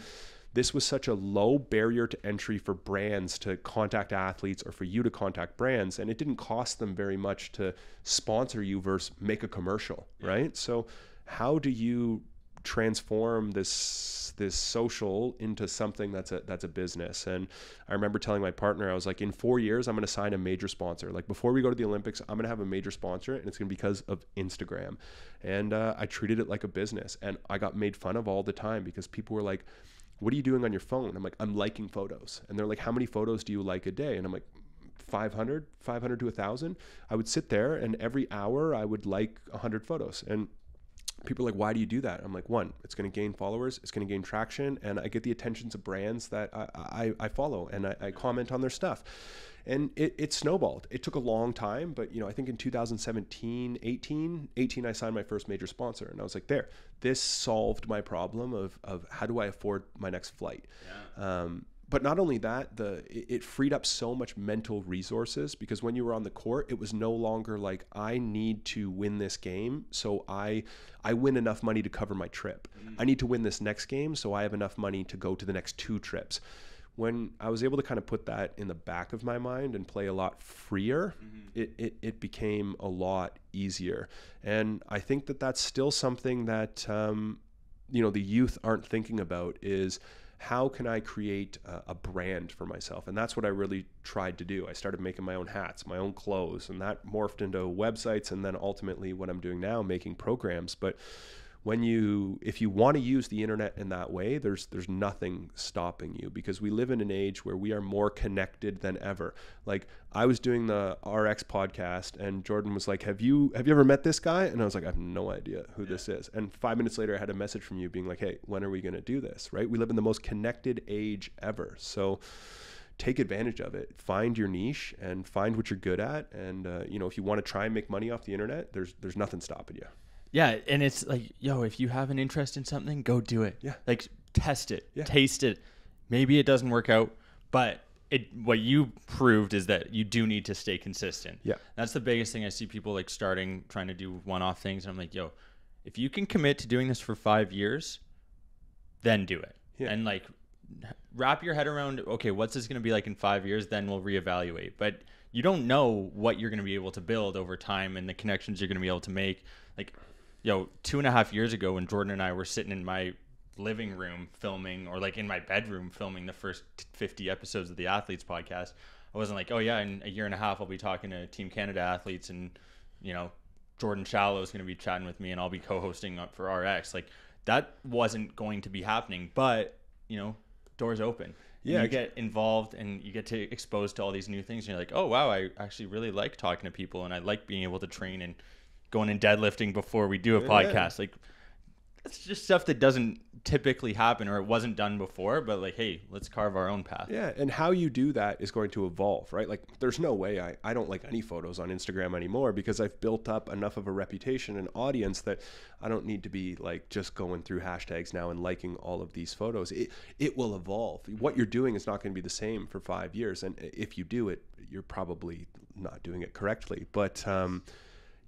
this was such a low barrier to entry for brands to contact athletes, or for you to contact brands. And it didn't cost them very much to sponsor you versus make a commercial, yeah. right? So how do you transform this this social into something that's a that's a business? And I remember telling my partner, I was like, in four years, I'm going to sign a major sponsor. Like, before we go to the Olympics, I'm going to have a major sponsor, and it's going to be because of Instagram. And uh, I treated it like a business. And I got made fun of all the time because people were like, what are you doing on your phone? I'm like, I'm liking photos. And they're like, how many photos do you like a day? And I'm like, five hundred, five hundred to one thousand. I would sit there and every hour I would like one hundred photos. And people are like, why do you do that? I'm like, one, it's going to gain followers, it's going to gain traction, and I get the attentions of brands that I, I, I follow, and I, I comment on their stuff. And it, it snowballed. It took a long time, but you know, I think in two thousand seventeen, eighteen, eighteen, I signed my first major sponsor, and I was like, there, this solved my problem of, of how do I afford my next flight? Yeah. Um, but not only that, the it freed up so much mental resources, because when you were on the court, it was no longer like, I need to win this game, so I I win enough money to cover my trip. Mm-hmm. I need to win this next game, so I have enough money to go to the next two trips. When I was able to kind of put that in the back of my mind and play a lot freer, mm-hmm. it, it it became a lot easier. And I think that that's still something that um, you know, the youth aren't thinking about, is how can I create a brand for myself? And that's what I really tried to do. I started making my own hats, my own clothes, and that morphed into websites, and then ultimately what I'm doing now, making programs. But when you, if you want to use the internet in that way, there's there's nothing stopping you, because we live in an age where we are more connected than ever. Like, I was doing the R X podcast, and Jordan was like, "Have you have you ever met this guy?" And I was like, "I have no idea who yeah. this is." And five minutes later, I had a message from you being like, "Hey, when are we going to do this?" Right? We live in the most connected age ever. So take advantage of it. Find your niche and find what you're good at. And uh, you know, if you want to try and make money off the internet, there's there's nothing stopping you. Yeah, and it's like, yo, if you have an interest in something, go do it. Yeah. Like, test it, yeah. taste it. Maybe it doesn't work out, but it what you proved is that you do need to stay consistent. Yeah. That's the biggest thing I see people like starting, trying to do one-off things, and I'm like, yo, if you can commit to doing this for five years, then do it. Yeah. And like, wrap your head around, okay, what's this going to be like in five years? Then we'll reevaluate. But you don't know what you're going to be able to build over time and the connections you're going to be able to make. Like, yo, know, two and a half years ago when Jordan and I were sitting in my living room filming, or like in my bedroom filming the first fifty episodes of The Athletes Podcast, I wasn't like, oh yeah, in a year and a half I'll be talking to Team Canada athletes, and you know, Jordan Shallow is going to be chatting with me and I'll be co-hosting up for R X. Like, that wasn't going to be happening, but you know, doors open. Yeah, you get involved and you get to exposed to all these new things, and you're like, oh wow, I actually really like talking to people, and I like being able to train and going and deadlifting before we do a yeah, podcast. Like, it's just stuff that doesn't typically happen, or it wasn't done before, but like, hey, let's carve our own path. Yeah, and how you do that is going to evolve, right? Like, there's no way I, I don't like any photos on Instagram anymore, because I've built up enough of a reputation and audience that I don't need to be like just going through hashtags now and liking all of these photos. It, it will evolve. What you're doing is not going to be the same for five years. And if you do it, you're probably not doing it correctly. But, um,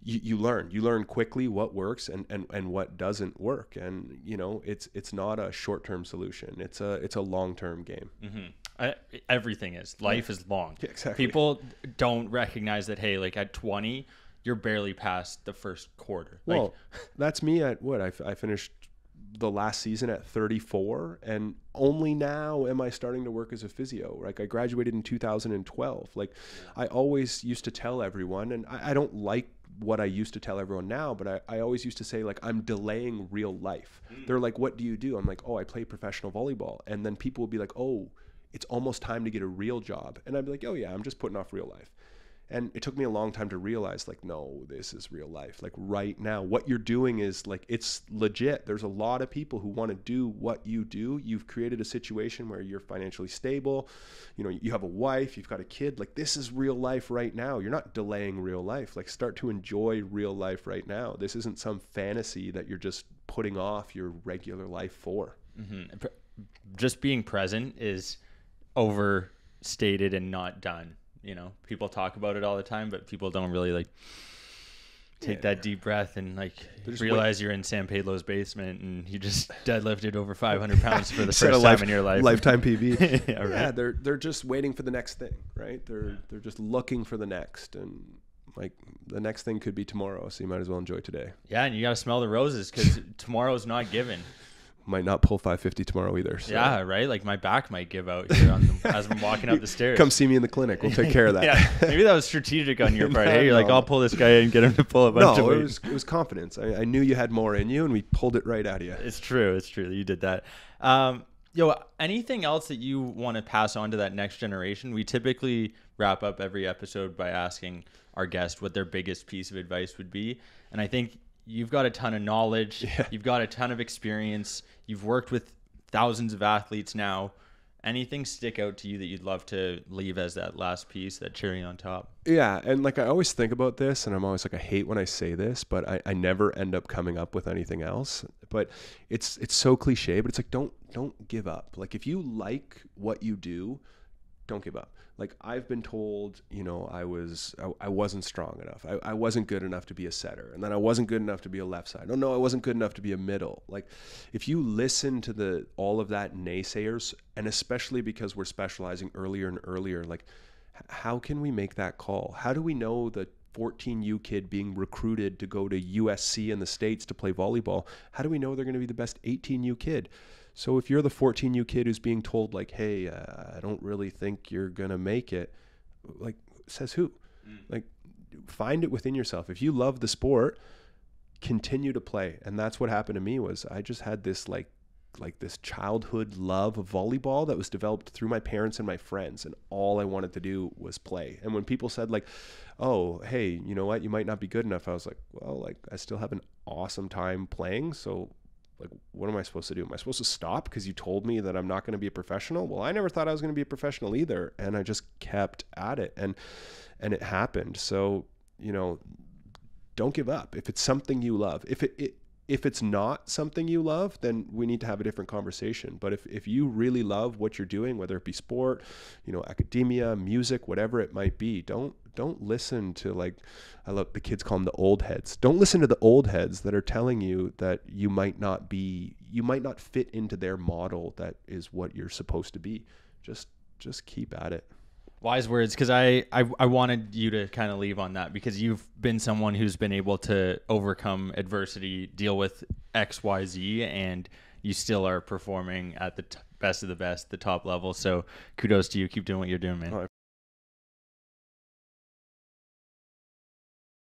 You, you learn, you learn quickly what works and, and, and what doesn't work. And, you know, it's, it's not a short-term solution. It's a, it's a long-term game. Mm-hmm. I, everything is, life yeah. is long. Yeah, exactly. People don't recognize that. Hey, like at twenty, you're barely past the first quarter. Well, like, that's me at what I, I finished the last season at thirty-four, and only now am I starting to work as a physio. Like, I graduated in two thousand twelve. Like, I always used to tell everyone, and I, I don't like what I used to tell everyone now, but I, I always used to say, like, I'm delaying real life. Mm. They're like, what do you do? I'm like, oh, I play professional volleyball. And then people will be like, oh, it's almost time to get a real job. And I'd be like, oh yeah, I'm just putting off real life. And it took me a long time to realize, like, no, this is real life. Like, right now, what you're doing is, like, it's legit. There's a lot of people who want to do what you do. You've created a situation where you're financially stable. You know, you have a wife, you've got a kid. Like, this is real life right now. You're not delaying real life. Like, start to enjoy real life right now. This isn't some fantasy that you're just putting off your regular life for. Mm-hmm. Just being present is overstated and not done. You know, people talk about it all the time, but people don't really like take yeah, that yeah. deep breath and like realize waiting. You're in San Pedro's basement and you just deadlifted over five hundred pounds for the first time life, in your life. Lifetime P B. yeah, right? yeah, they're they're just waiting for the next thing, right? They're yeah. they're just looking for the next, and like the next thing could be tomorrow, so you might as well enjoy today. Yeah, and you got to smell the roses, because tomorrow's not given. Might not pull five fifty tomorrow either. So. Yeah, right? Like, my back might give out here on the, as I'm walking up the stairs. Come see me in the clinic. We'll take care of that. yeah, maybe that was strategic on your part. no, hey, you're no. like, I'll pull this guy and get him to pull a bunch no, of weight. No, it was, it was confidence. I, I knew you had more in you, and we pulled it right out of you. It's true. It's true. You did that. Um, yo, anything else that you want to pass on to that next generation? We typically wrap up every episode by asking our guest what their biggest piece of advice would be. And I think you've got a ton of knowledge. Yeah. You've got a ton of experience. You've worked with thousands of athletes now. Anything stick out to you that you'd love to leave as that last piece, that cherry on top? Yeah. And like, I always think about this, and I'm always like, I hate when I say this, but I, I never end up coming up with anything else. But it's, it's so cliche, but it's like, don't, don't give up. Like, if you like what you do, don't give up. Like, I've been told, you know, I was, I, I wasn't strong enough. I, I wasn't good enough to be a setter. And then I wasn't good enough to be a left side. Oh no, I wasn't good enough to be a middle. Like, if you listen to the, all of that naysayers, and especially because we're specializing earlier and earlier, like, how can we make that call? How do we know the fourteen U kid being recruited to go to U S C in the States to play volleyball? How do we know they're going to be the best eighteen U kid? So if you're the fourteen U kid who's being told, like, hey, uh, I don't really think you're going to make it, like, says who? Mm. Like, find it within yourself. If you love the sport, continue to play. And that's what happened to me. Was I just had this like, like this childhood love of volleyball that was developed through my parents and my friends. And all I wanted to do was play. And when people said, like, oh, hey, you know what, you might not be good enough, I was like, well, like, I still have an awesome time playing. So like, what am I supposed to do? Am I supposed to stop because you told me that I'm not going to be a professional? Well, I never thought I was going to be a professional either. And I just kept at it, and, and it happened. So, you know, don't give up. If it's something you love, if it, it if it's not something you love, then we need to have a different conversation. But if, if you really love what you're doing, whether it be sport, you know, academia, music, whatever it might be, don't, don't listen to, like, I love the kids call them the old heads. Don't listen to the old heads that are telling you that you might not be, you might not fit into their model. That is what you're supposed to be. Just, just keep at it. Wise words, because I, I, I wanted you to kind of leave on that, because you've been someone who's been able to overcome adversity, deal with X, Y, Z, and you still are performing at the t- best of the best, the top level. So kudos to you. Keep doing what you're doing, man.